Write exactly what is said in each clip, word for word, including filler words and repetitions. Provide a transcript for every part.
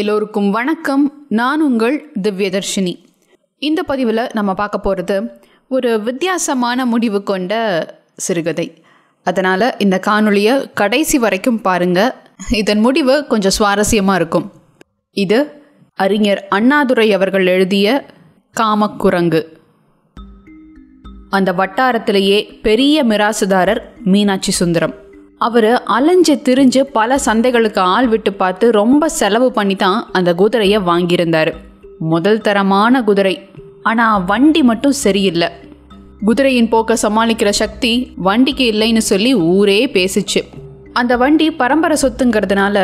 எல்லோருக்கும் வணக்கம். நான் உங்கள் திவ்யதர்ஷினி. இந்த பதிவில் நம்ம பார்க்க போகிறது ஒரு வித்தியாசமான முடிவு கொண்ட சிறுகதை. அதனால் இந்த காணொளியை கடைசி வரைக்கும் பாருங்கள். இதன் முடிவு கொஞ்சம் சுவாரஸ்யமாக இருக்கும். இது அறிஞர் அண்ணாதுரை அவர்கள் எழுதிய காம குரங்கு. அந்த வட்டாரத்திலேயே பெரிய மிராசுதாரர் மீனாட்சி சுந்தரம். அவர் அலைஞ்சு திரிஞ்சு பல சந்தைகளுக்கு ஆள் விட்டு பார்த்து ரொம்ப செலவு பண்ணி தான் அந்த குதிரையை வாங்கியிருந்தார். முதல் தரமான குதிரை, ஆனால் வண்டி மட்டும் சரியில்லை. குதிரையின் போக்கை சமாளிக்கிற சக்தி வண்டிக்கு இல்லைன்னு சொல்லி ஊரே பேசிச்சு. அந்த வண்டி பரம்பரை சொத்துங்கிறதுனால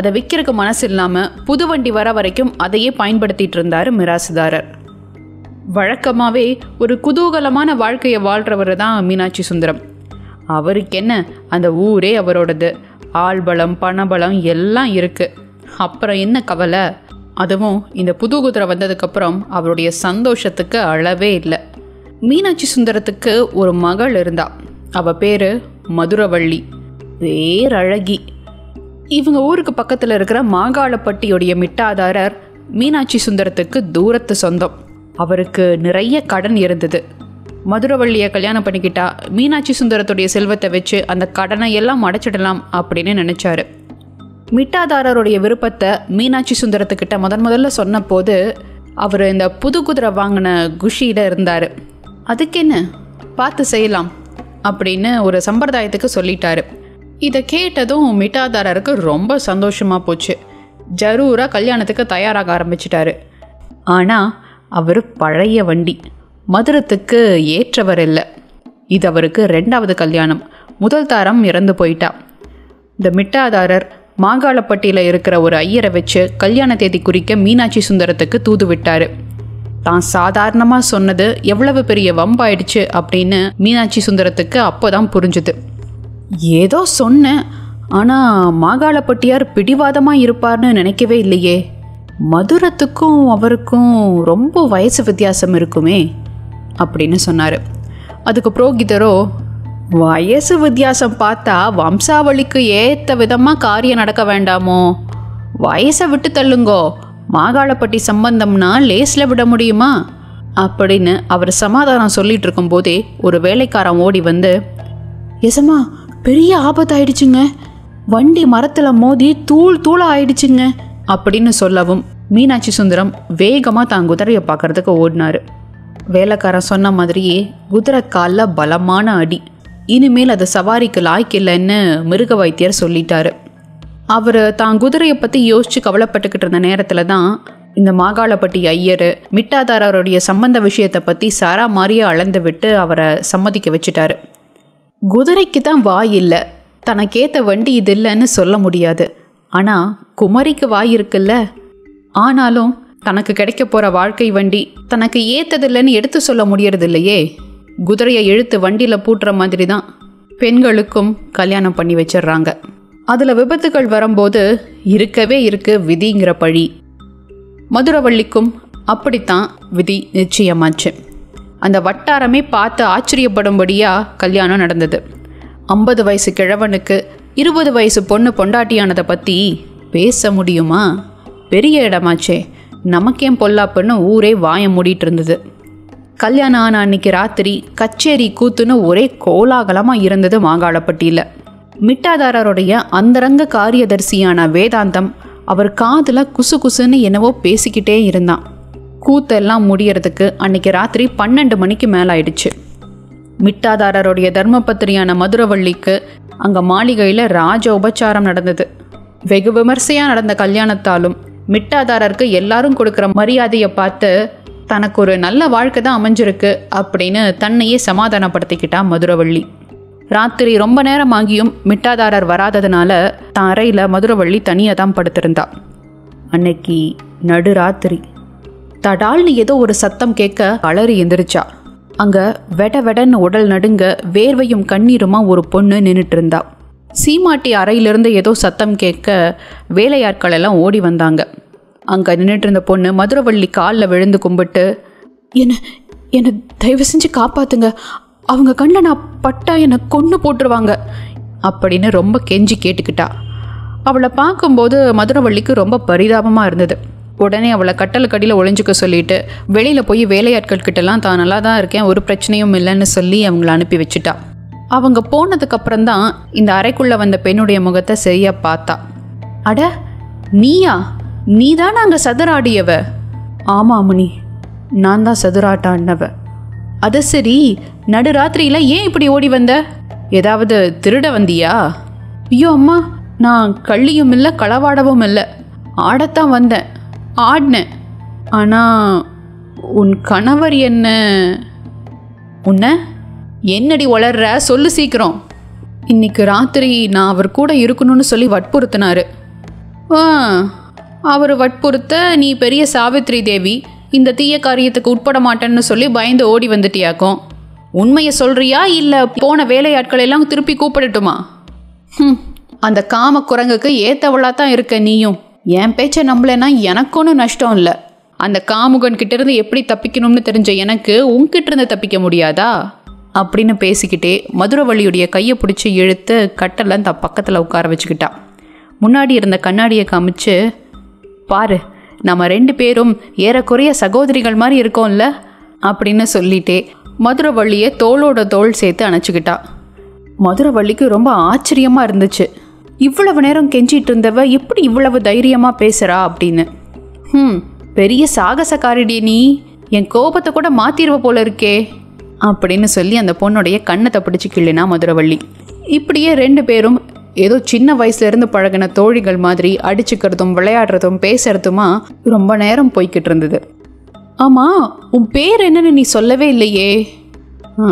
அதை விற்கிறதுக்கு மனசு இல்லாமல் புது வண்டி வர வரைக்கும் அதையே பயன்படுத்திகிட்டு இருந்தார் மிராசுதாரர். வழக்கமாகவே ஒரு குதூகலமான வாழ்க்கையை வாழ்கிறவர் தான் மீனாட்சி சுந்தரம். அவருக்கு என்ன, அந்த ஊரே அவரோடது. ஆள்பலம் பணபலம் எல்லாம் இருக்குது. அப்புறம் என்ன கவலை? அதுவும் இந்த புது குதிரை வந்ததுக்கப்புறம் அவருடைய சந்தோஷத்துக்கு அளவே இல்லை. மீனாட்சி சுந்தரத்துக்கு ஒரு மகள் இருந்தா. அவள் பேர் மதுரவள்ளி. பேரழகி. இவங்க ஊருக்கு பக்கத்தில் இருக்கிற மாகாளப்பட்டியுடைய மிட்டாதாரர் மீனாட்சி சுந்தரத்துக்கு தூரத்து சொந்தம். அவருக்கு நிறைய கடன் இருந்தது. மதுரவள்ளியை கல்யாணம் பண்ணிக்கிட்டா மீனாட்சி சுந்தரத்துடைய செல்வத்தை வச்சு அந்த கடனை எல்லாம் அடைச்சிடலாம் அப்படின்னு நினச்சாரு. மிட்டாதாரருடைய விருப்பத்தை மீனாட்சி சுந்தரத்துக்கிட்ட முதன் முதல்ல சொன்ன போது அவர் இந்த புது குதிரை வாங்கின குஷியில் இருந்தார். அதுக்கு என்ன, பார்த்து செய்யலாம் அப்படின்னு ஒரு சம்பிரதாயத்துக்கு சொல்லிட்டாரு. இதை கேட்டதும் மிட்டாதாரருக்கு ரொம்ப சந்தோஷமாக போச்சு. ஜரூராக கல்யாணத்துக்கு தயாராக ஆரம்பிச்சிட்டாரு. ஆனால் அவர் பழைய வண்டி, மதுரத்துக்கு ஏற்றவர் இல்லை. இது அவருக்கு ரெண்டாவது கல்யாணம். முதல் தாரம் இறந்து போயிட்டா. இந்த மிட்டாதாரர் மாகாளப்பட்டியில் இருக்கிற ஒரு ஐயரை வச்சு கல்யாண தேதி குறிக்க மீனாட்சி சுந்தரத்துக்கு தூது விட்டார். தான் சாதாரணமாக சொன்னது எவ்வளவு பெரிய வம்பாயிடுச்சு அப்படின்னு மீனாட்சி சுந்தரத்துக்கு அப்போ தான் புரிஞ்சுது. ஏதோ சொன்னேன், ஆனால் மாகாளப்பட்டியார் பிடிவாதமாக இருப்பார்னு நினைக்கவே இல்லையே. மதுரத்துக்கும் அவருக்கும் ரொம்ப வயசு வித்தியாசம் இருக்குமே அப்படின்னு சொன்னார். அதுக்கு புரோகிதரோ, வயசு வித்தியாசம் பார்த்தா வம்சாவளிக்கு ஏற்ற விதமாக காரியம் நடக்க வேண்டாமோ, வயசை விட்டு தள்ளுங்கோ, மாகாளப்பட்டி சம்பந்தம்னா லேஸில் விட முடியுமா அப்படின்னு அவர் சமாதானம் சொல்லிட்டு இருக்கும் போதே ஒரு வேலைக்காரன் ஓடி வந்து, எசமா பெரிய ஆபத்தாயிடுச்சுங்க, வண்டி மரத்தில் மோதி தூள் தூளாக ஆயிடுச்சுங்க அப்படின்னு சொல்லவும் மீனாட்சி சுந்தரம் வேகமாக தான் குதிரையை பார்க்குறதுக்கு ஓடினார். வேலைக்காரன் சொன்ன மாதிரியே குதிரை காலில் பலமான அடி. இனிமேல் அது சவாரிக்கு லாய்க்கில்லைன்னு மிருக வைத்தியர் சொல்லிட்டாரு. அவர் தான் குதிரையை பற்றி யோசித்து கவலைப்பட்டுக்கிட்டு இருந்த நேரத்தில் தான் இந்த மாகாளப்பட்டி ஐயர் மிட்டாதாரருடைய சம்பந்த விஷயத்தை பற்றி சாரா மாறிய அளந்து விட்டு அவரை சம்மதிக்க வச்சுட்டாரு. குதிரைக்கு தான் வாய் இல்லை, தனக்கேற்ற வண்டி இது இல்லைன்னு சொல்ல முடியாது. ஆனால் குமரிக்கு வாய் இருக்குல்ல. ஆனாலும் தனக்கு கிடைக்க போகிற வாழ்க்கை வண்டி தனக்கு ஏற்றதில்லைன்னு எடுத்து சொல்ல முடியறது இல்லையே. குதிரையை இழுத்து வண்டியில் பூட்டுற மாதிரி தான் பெண்களுக்கும் கல்யாணம் பண்ணி வச்சிட்றாங்க. அதில் விபத்துகள் வரும்போது இருக்கவே இருக்கு விதிங்கிற பழி. மதுரவள்ளிக்கும் அப்படித்தான் விதி நிச்சயமாச்சு. அந்த வட்டாரமே பார்த்து ஆச்சரியப்படும்படியாக கல்யாணம் நடந்தது. ஐம்பது வயசு கிழவனுக்கு இருபது வயசு பொண்ணு பொண்டாட்டியானதை பற்றி பேச முடியுமா? பெரிய இடமாச்சே, நமக்கேன் பொல்லாப்புன்னு ஊரே வாயை மூடிட்டு இருந்தது. கல்யாணம் ஆன அன்னைக்கு ராத்திரி கச்சேரி கூத்துன்னு ஒரே கோலாகலமாக இருந்தது மாகாளப்பட்டியில். மிட்டாதாரருடைய அந்தரங்க காரியதர்சியான வேதாந்தம் அவர் காதில் குசு குசுன்னு என்னவோ பேசிக்கிட்டே இருந்தான். கூத்தெல்லாம் முடியறதுக்கு அன்னைக்கு ராத்திரி பன்னெண்டு மணிக்கு மேலாயிடுச்சு. மிட்டாதாரருடைய தர்மபத்திரியான மதுரவள்ளிக்கு அங்கே மாளிகையில் ராஜ உபச்சாரம் நடந்தது. வெகு விமர்சையாக நடந்த கல்யாணத்தாலும் மிட்டாதாரருக்கு எல்லாரும் கொடுக்குற மரியாதையை பார்த்து தனக்கு ஒரு நல்ல வாழ்க்கை தான் அமைஞ்சிருக்கு அப்படின்னு தன்னையே சமாதானப்படுத்திக்கிட்டா மதுரவள்ளி. ராத்திரி ரொம்ப நேரம் ஆகியும் மிட்டாதாரர் வராததுனால தான் அறையில் மதுரவள்ளி தனியாக தான் படுத்திருந்தா. அன்னைக்கு நடு ராத்திரி தடால்னு ஏதோ ஒரு சத்தம் கேட்க அலறி எந்திரிச்சா. அங்கே வெட வெடன்னு உடல் நடுங்க வேர்வையும் கண்ணீருமா ஒரு பொண்ணு நின்றுட்டு இருந்தா. சீமாட்டி அறையிலிருந்து ஏதோ சத்தம் கேட்க வேலையாட்கள் எல்லாம் ஓடி வந்தாங்க. அங்கே நின்றுட்டு இருந்த பொண்ணு மதுரவள்ளி காலில் விழுந்து கும்பிட்டு, என்ன என்னை தயவு செஞ்சு காப்பாற்றுங்க, அவங்க கண்ணில் நான் பட்டா என்னை கொன்று போட்டுருவாங்க அப்படின்னு ரொம்ப கெஞ்சி கேட்டுக்கிட்டா. அவளை பார்க்கும்போது மதுரவள்ளிக்கு ரொம்ப பரிதாபமாக இருந்தது. உடனே அவளை கட்டலுக்கடியில் ஒளிஞ்சிக்க சொல்லிட்டு வெளியில் போய் வேலையாட்கள் கிட்டலாம் தான் நல்லா தான் இருக்கேன், ஒரு பிரச்சனையும் இல்லைன்னு சொல்லி அவங்கள அனுப்பி வச்சுட்டா. அவங்க போனதுக்கப்புறம் தான் இந்த அறைக்குள்ளே வந்த பெண்ணுடைய முகத்தை சரியாக பார்த்தா. அட நீயா, நீ தான் அங்கே சதுராடியவ? ஆமாம் அம்மணி, நான் தான் சதுராட்டான்னவ. அது சரி, நடுராத்திரியில் ஏன் இப்படி ஓடி வந்த? ஏதாவது திருட வந்தியா? ஐயோ அம்மா, நான் கள்ளியும் இல்லை களவாடவும் இல்லை, ஆடத்தான் வந்தேன், ஆடினேன். ஆனால் உன் கணவர் என்ன உன்ன என்னடி வளர்ற சொல்லு சீக்கிரம். இன்னைக்கு ராத்திரி நான் அவர் கூட இருக்கணும்னு சொல்லி வற்புறுத்தினாரு. அவர் வற்புறுத்த நீ பெரிய சாவித்ரி தேவி, இந்த தீய காரியத்துக்கு உட்பட மாட்டேன்னு சொல்லி பயந்து ஓடி வந்துட்டியாக்கும். உண்மையை சொல்றியா இல்லை போன வேலையாட்கள் எல்லாம் திருப்பி கூப்பிடட்டுமா? ம், அந்த காம குரங்குக்கு ஏத்தவளா தான் இருக்க நீயும். என் பேச்சை நம்பலைன்னா எனக்கொன்னு நஷ்டம் இல்லை. அந்த காமுகன் கிட்ட இருந்து எப்படி தப்பிக்கணும்னு தெரிஞ்ச எனக்கு உன்கிட்ட இருந்து தப்பிக்க முடியாதா? அப்படின்னு பேசிக்கிட்டே மதுரவள்ளியுடைய கையை பிடிச்சி இழுத்து கட்டலை தான் பக்கத்தில் உட்கார வச்சுக்கிட்டா. முன்னாடி இருந்த கண்ணாடியை காமிச்சு, பாரு நம்ம ரெண்டு பேரும் ஏறக்குறைய சகோதரிகள் மாதிரி இருக்கோம்ல அப்படின்னு சொல்லிட்டே மதுரவள்ளியை தோளோட தோள் சேர்த்து அணைச்சிக்கிட்டா. மதுரவள்ளிக்கு ரொம்ப ஆச்சரியமாக இருந்துச்சு, இவ்வளவு நேரம் கெஞ்சிகிட்டு இருந்தவ எப்படி இவ்வளவு தைரியமாக பேசுகிறா அப்படின்னு. ம், பெரிய சாகசக்காரடி நீ, என் கோபத்தை கூட மாற்றிடுவ போல இருக்கே அப்படின்னு சொல்லி அந்த பொண்ணுடைய கண்ணத்தை பிடிச்சி கிள்ளினா மதுரவள்ளி. இப்படியே ரெண்டு பேரும் ஏதோ சின்ன வயசுலேருந்து பழகின தோழிகள் மாதிரி அடிச்சுக்கிறதும் விளையாடுறதும் பேசுறதுமா ரொம்ப நேரம் போய்கிட்டு இருந்தது. ஆமாம், உன் பேர் என்னன்னு நீ சொல்லவே இல்லையே. ஆ,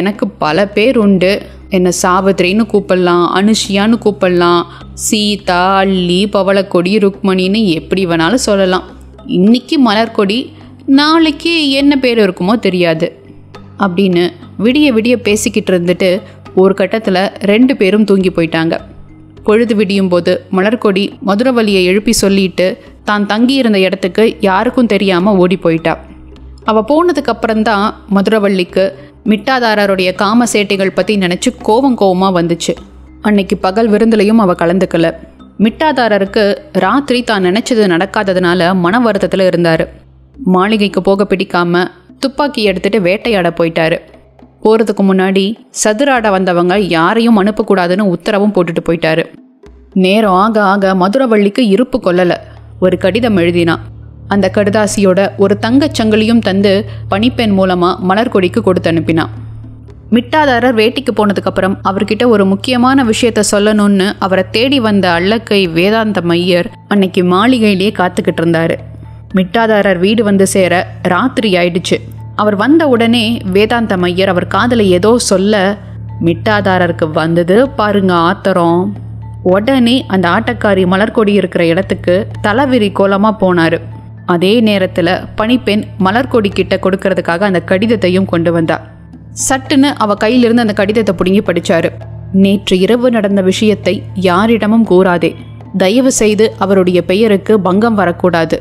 எனக்கு பல பேர் உண்டு. என்னை சாவித்ரின்னு கூப்பிடலாம், அனுஷியான்னு கூப்பிடலாம், சீதா, அள்ளி, பவளக்கொடி, ருக்மணின்னு எப்படி வேணாலும் சொல்லலாம். இன்னைக்கு மலர்கொடி, நாளைக்கு என்ன பேர் இருக்குமோ தெரியாது அப்படின்னு விடிய விடிய பேசிக்கிட்டு இருந்துட்டு ஒரு கட்டத்தில் ரெண்டு பேரும் தூங்கி போயிட்டாங்க. பொழுது விடியும் போது மலர்கொடி மதுரவள்ளியை எழுப்பி சொல்லிட்டு தான் தங்கியிருந்த இடத்துக்கு யாருக்கும் தெரியாமல் ஓடி போயிட்டா. அவள் போனதுக்கப்புறம்தான் மதுரவள்ளிக்கு மிட்டாதாரருடைய காம சேட்டைகள் பற்றி நினச்சி கோவம் கோவமாக வந்துச்சு. அன்னைக்கு பகல் விருந்துலையும் அவள் கலந்துக்கல. மிட்டாதாரருக்கு ராத்திரி தான் நினச்சது நடக்காததுனால மன வருத்தத்தில் இருந்தார். மாளிகைக்கு போக பிடிக்காமல் துப்பாக்கி எடுத்துகிட்டு வேட்டையாட போயிட்டாரு. போகிறதுக்கு முன்னாடி சதுராட வந்தவங்க யாரையும் அனுப்பக்கூடாதுன்னு உத்தரவும் போட்டுட்டு போயிட்டாரு. நேரம் ஆக ஆக மதுரவள்ளிக்கு இருப்பு கொள்ளலை. ஒரு கடிதம் எழுதினா, அந்த கடிதாசியோட ஒரு தங்கச்சங்கலியும் தந்து பணிப்பெண் மூலமாக மலர்கொடிக்கு கொடுத்து அனுப்பினான். மிட்டாதாரர் வேட்டிக்கு போனதுக்கப்புறம் அவர்கிட்ட ஒரு முக்கியமான விஷயத்த சொல்லணும்னு அவரை தேடி வந்த அல்லக்கை வேதாந்தம் ஐயர் அன்னைக்கு மாளிகையிலேயே காத்துக்கிட்டு இருந்தாரு. மிட்டாதாரர் வீடு வந்து சேர ராத்திரி ஆயிடுச்சு. அவர் வந்த உடனே வேதாந்தம் ஐயர் அவர் காதில் ஏதோ சொல்ல, மிட்டாதாரருக்கு வந்தது பாருங்க ஆத்திரம். உடனே அந்த ஆட்டக்காரி மலர்கொடி இருக்கிற இடத்துக்கு தலைவிரி கோலமாக போனார். அதே நேரத்தில் பணிப்பெண் மலர்கொடி கிட்ட கொடுக்கறதுக்காக அந்த கடிதத்தையும் கொண்டு வந்தார். சட்டுன்னு அவ கையிலிருந்து அந்த கடிதத்தை பிடுங்கி படித்தார். நேற்று இரவு நடந்த விஷயத்தை யாரிடமும் கூறாதே, தயவு செய்து அவருடைய பெயருக்கு பங்கம் வரக்கூடாது.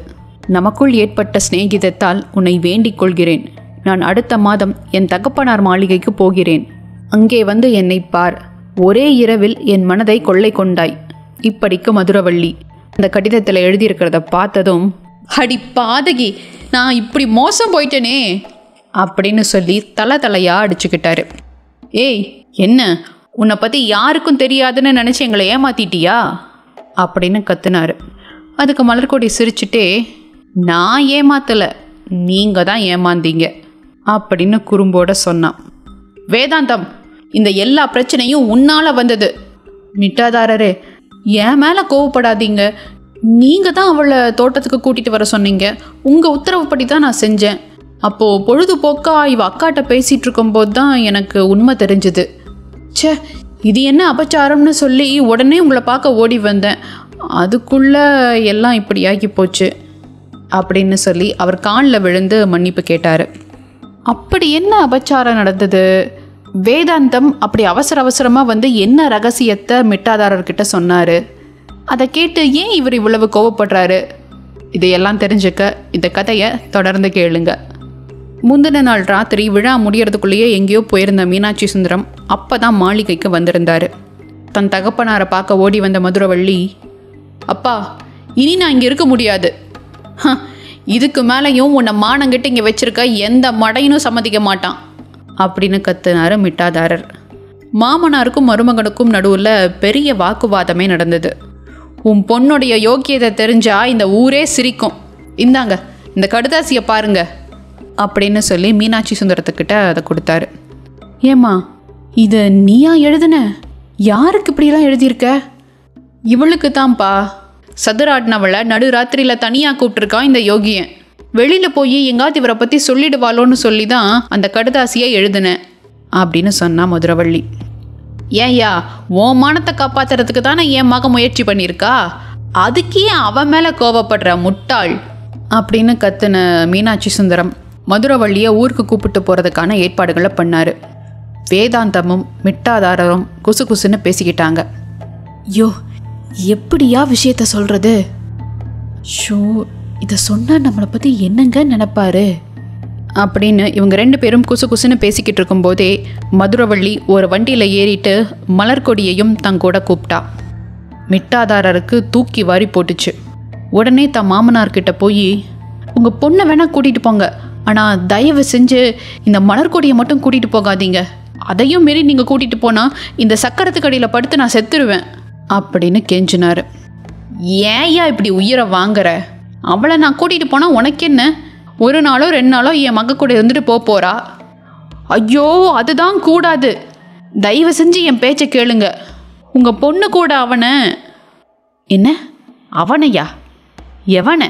நமக்குள் ஏற்பட்ட சிநேகிதத்தால் உன்னை வேண்டிக் கொள்கிறேன். நான் அடுத்த மாதம் என் தகப்பனார் மாளிகைக்கு போகிறேன். அங்கே வந்து என்னை பார். ஒரே இரவில் என் மனதை கொள்ளை கொண்டாய். இப்படிக்கு மதுரவள்ளி. அந்த கடிதத்தில் எழுதியிருக்கிறத பார்த்ததும், அடி பாதகி, நான் இப்படி மோசம் போயிட்டேனே அப்படின்னு சொல்லி தலை தலையா அடிச்சுக்கிட்டாரு. ஏய், என்ன உன்னை பற்றி யாருக்கும் தெரியாதுன்னு நினச்சி எங்களை ஏமாத்திட்டியா அப்படின்னு கத்துனாரு. அதுக்கு மலர்கொடி சிரிச்சுட்டே, நான் ஏமாத்தலை, நீங்கள் தான் ஏமாந்தீங்க அப்படின்னு குறும்போட சொன்னான். வேதாந்தம், இந்த எல்லா பிரச்சனையும் உன்னால் வந்தது. மிட்டாதாரரே, என் மேலே கோவப்படாதீங்க. நீங்கள் தான் அவளை தோட்டத்துக்கு கூட்டிகிட்டு வர சொன்னீங்க. உங்கள் உத்தரவுப்படி தான் நான் செஞ்சேன். அப்போது பொழுதுபோக்காக இவ அக்காட்ட பேசிகிட்டு இருக்கும்போது தான் எனக்கு உண்மை தெரிஞ்சுது. சே, இது என்ன அபச்சாரம்னு சொல்லி உடனே உங்களை பார்க்க ஓடி வந்தேன். அதுக்குள்ளே எல்லாம் இப்படி ஆகி போச்சு அப்படின்னு சொல்லி அவர் காலில் விழுந்து மன்னிப்பு கேட்டார். அப்படி என்ன அபச்சாரம் நடந்தது? வேதாந்தம் அப்படி அவசர அவசரமாக வந்து என்ன ரகசியத்தை மிட்டாதாரர்கிட்ட சொன்னார்? அதை கேட்டு ஏன் இவர் இவ்வளவு கோவப்படுறாரு? இதையெல்லாம் தெரிஞ்சுக்க இந்த கதையை தொடர்ந்து கேளுங்க. முந்தின நாள் ராத்திரி விழா முடியறதுக்குள்ளேயே எங்கேயோ போயிருந்த மீனாட்சி சுந்தரம் அப்போ தான் மாளிகைக்கு வந்திருந்தார். தன் தகப்பனாரை பார்க்க ஓடி வந்த மதுரவள்ளி, அப்பா இனி நான் இங்கே இருக்க முடியாது, இதுக்கு மேலேயும் உன்னை மானங்கிட்ட இங்கே வச்சிருக்க எந்த மடையினும் சம்மதிக்க மாட்டான் அப்படின்னு கத்துனாரு மிட்டாதாரர். மாமனாருக்கும் மருமகனுக்கும் நடுவில் பெரிய வாக்குவாதமே நடந்தது. உன் பொண்ணுடைய யோக்கியத்தை தெரிஞ்சா இந்த ஊரே சிரிக்கும், இந்தாங்க இந்த கடுதாசியை பாருங்க அப்படின்னு சொல்லி மீனாட்சி சுந்தரத்துக்கிட்ட அதை கொடுத்தாரு. ஏம்மா இதை நீயா எழுதுன? யாருக்கு இப்படிலாம் எழுதியிருக்க? இவளுக்கு தான்ப்பா, சதுராட்னவளை நடுராத்திரியில் தனியாக கூப்பிட்டுருக்கான் இந்த யோகியன். வெளியில் போய் எங்காவது இவரை பற்றி சொல்லிடுவாளோன்னு சொல்லி தான் அந்த கடுதாசியை எழுதுனேன் அப்படின்னு சொன்னா மதுரவள்ளி. ஏயா ஓ மானத்தை காப்பாற்றுறதுக்கு தானே என் மக முயற்சி பண்ணியிருக்கா, அதுக்கே அவன் மேலே கோபப்படுற முட்டாள் அப்படின்னு கத்துன மீனாட்சி சுந்தரம் மதுரவள்ளியை ஊருக்கு கூப்பிட்டு போகிறதுக்கான ஏற்பாடுகளை பண்ணார். வேதாந்தமும் மிட்டாதாரரும் குசு குசுன்னு பேசிக்கிட்டாங்க. யோ எப்படியா விஷயத்த சொல்கிறது, ஷோ இதை சொன்னால் நம்மளை பற்றி என்னங்க நினைப்பாரு அப்படின்னு இவங்க ரெண்டு பேரும் குசு குசுன்னு பேசிக்கிட்டு இருக்கும்போதே மதுரவள்ளி ஒரு வண்டியில் ஏறிட்டு மலர்கொடியையும் தங்கூட கூப்பிட்டா. மிட்டாதாரருக்கு தூக்கி வாரி போட்டுச்சு. உடனே தன் மாமனார்கிட்ட போய், உங்கள் பொண்ணை வேணால் கூட்டிகிட்டு போங்க, ஆனால் தயவு செஞ்சு இந்த மலர்கொடியை மட்டும் கூட்டிகிட்டு போகாதீங்க, அதையும் மீறி நீங்கள் கூட்டிகிட்டு போனால் இந்த சக்கரத்துக்கு அடியில் படுத்து நான் செத்துருவேன் அப்படின்னு கெஞ்சினார். ஏயா இப்படி உயிரை வாங்குற, அவளை நான் கூட்டிகிட்டு போனால் உனக்கு என்ன, ஒரு நாளோ ரெண்டு நாளோ என் மக கூட இருந்துட்டு போகிறா. ஐயோ அதுதான் கூடாது, தயவு செஞ்சு என் பேச்சை கேளுங்க, உங்கள் பொண்ணு கூட அவனை என்ன அவனையா எவனை?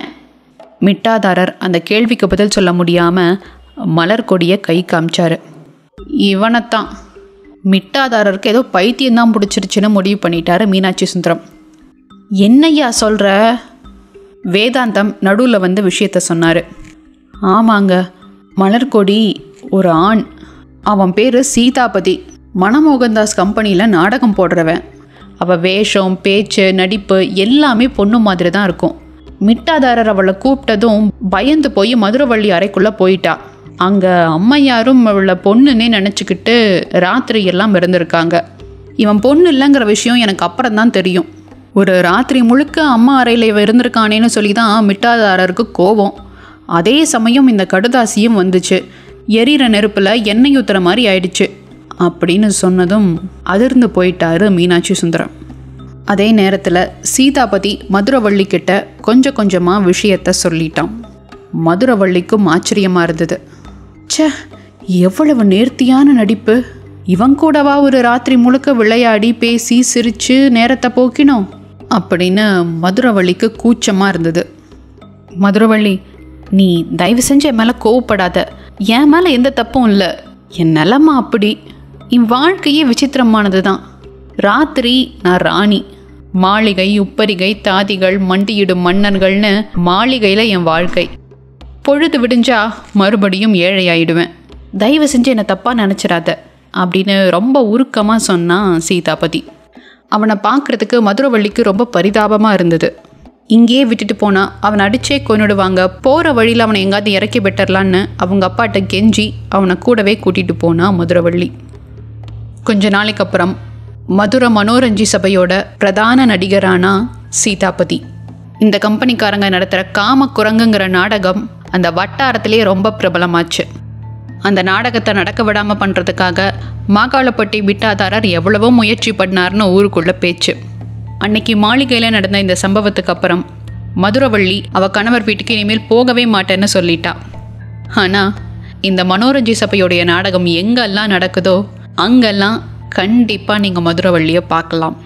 மிட்டாதாரர் அந்த கேள்விக்கு பதில் சொல்ல முடியாமல் மலர்கொடியை கை காமிச்சார். இவனைத்தான். மிட்டாதாரருக்கு ஏதோ பைத்தியம்தான் பிடிச்சிருச்சுன்னு முடிவு பண்ணிட்டாரு மீனாட்சி சுந்தரம். என்னையா சொல்கிற? வேதாந்தம் நடுவில் வந்து விஷயத்த சொன்னார். ஆமாங்க, மலர்கொடி ஒரு ஆண், அவன் பேர் சீதாபதி, மனமோகன்தாஸ் கம்பெனியில் நாடகம் போடுறவன். அவள் வேஷம் பேச்சு நடிப்பு எல்லாமே பொண்ணு மாதிரி தான் இருக்கும். மிட்டாதாரர் அவளை கூப்பிட்டதும் பயந்து போய் மதுரவள்ளி அறைக்குள்ளே போயிட்டா. அங்கே அம்மையாரும் அவளை பொண்ணுன்னே நினச்சிக்கிட்டு ராத்திரி எல்லாம் இருந்திருக்காங்க. இவன் பொண்ணு இல்லைங்கிற விஷயம் எனக்கு அப்புறம்தான் தெரியும். ஒரு ராத்திரி முழுக்க அம்மா அறையில் இவன் இருந்திருக்கானேன்னு சொல்லி தான் மிட்டாதாரருக்கு கோபம். அதே சமயம் இந்த கடுதாசியும் வந்துச்சு, எரிகிற நெருப்பில் எண்ணெய் ஊற்றுற மாதிரி ஆயிடுச்சு அப்படின்னு சொன்னதும் அதிர்ந்து போயிட்டாரு மீனாட்சி சுந்தரம். அதே நேரத்தில் சீதாபதி மதுரவள்ளிக்கிட்ட கொஞ்சம் கொஞ்சமாக விஷயத்த சொல்லிட்டான். மதுரவள்ளிக்கும் ஆச்சரியமாக இருந்தது. சே எவ்வளவு நேர்த்தியான நடிப்பு, இவன் கூடவா ஒரு ராத்திரி முழுக்க விளையாடி பேசி சிரித்து நேரத்தை போக்கினோம் அப்படின்னு மதுரவள்ளிக்கு கூச்சமாக இருந்தது. மதுரவள்ளி, நீ தயவு செஞ்சு என் மேலே கோவப்படாத, என் மேலே எந்த தப்பும் இல்லை, என் நிலமா அப்படி, என் வாழ்க்கையே விசித்திரமானது தான். ராத்திரி நான் ராணி, மாளிகை உப்பரிகை தாதிகள் மண்டியிடும் மன்னர்கள்னு மாளிகையில் என் வாழ்க்கை, பொழுது விடிஞ்சா மறுபடியும் ஏழையாயிடுவேன், தயவு செஞ்சு என்னை தப்பாக நினச்சிடாத அப்படின்னு ரொம்ப உருக்கமாக சொன்னான் சீதாபதி. அவனை பார்க்குறதுக்கு மதுரவள்ளிக்கு ரொம்ப பரிதாபமாக இருந்தது. இங்கேயே விட்டுட்டு போனால் அவனை அடிச்சே கொண்டுடுவாங்க, போகிற வழியில் அவனை எங்காவது இறக்கி விட்டுறலான்னு அவங்க அப்பாட்ட கெஞ்சி அவனை கூடவே கூட்டிகிட்டு போனான் மதுரவள்ளி. கொஞ்ச நாளைக்கு அப்புறம் மதுரை மனோரஞ்சி சபையோட பிரதான நடிகரானா சீதாபதி. இந்த கம்பெனிக்காரங்க நடத்துகிற காம குரங்குங்கிற நாடகம் அந்த வட்டாரத்திலே ரொம்ப பிரபலமாச்சு. அந்த நாடகத்தை நடக்க விடாமல் பண்ணுறதுக்காக மாகாளப்பட்டி மிட்டாதாரர் எவ்வளவோ முயற்சி பண்ணார்னு ஊருக்குள்ளே பேச்சு. அன்னைக்கு மாளிகையில் நடந்த இந்த சம்பவத்துக்கு அப்புறம் மதுரவள்ளி அவள் கணவர் வீட்டுக்கு இனிமேல் போகவே மாட்டேன்னு சொல்லிட்டா. ஆனால் இந்த மனோரஞ்சி சபையுடைய நாடகம் எங்கெல்லாம் நடக்குதோ அங்கெல்லாம் கண்டிப்பாக நீங்கள் மதுரவள்ளியை பார்க்கலாம்.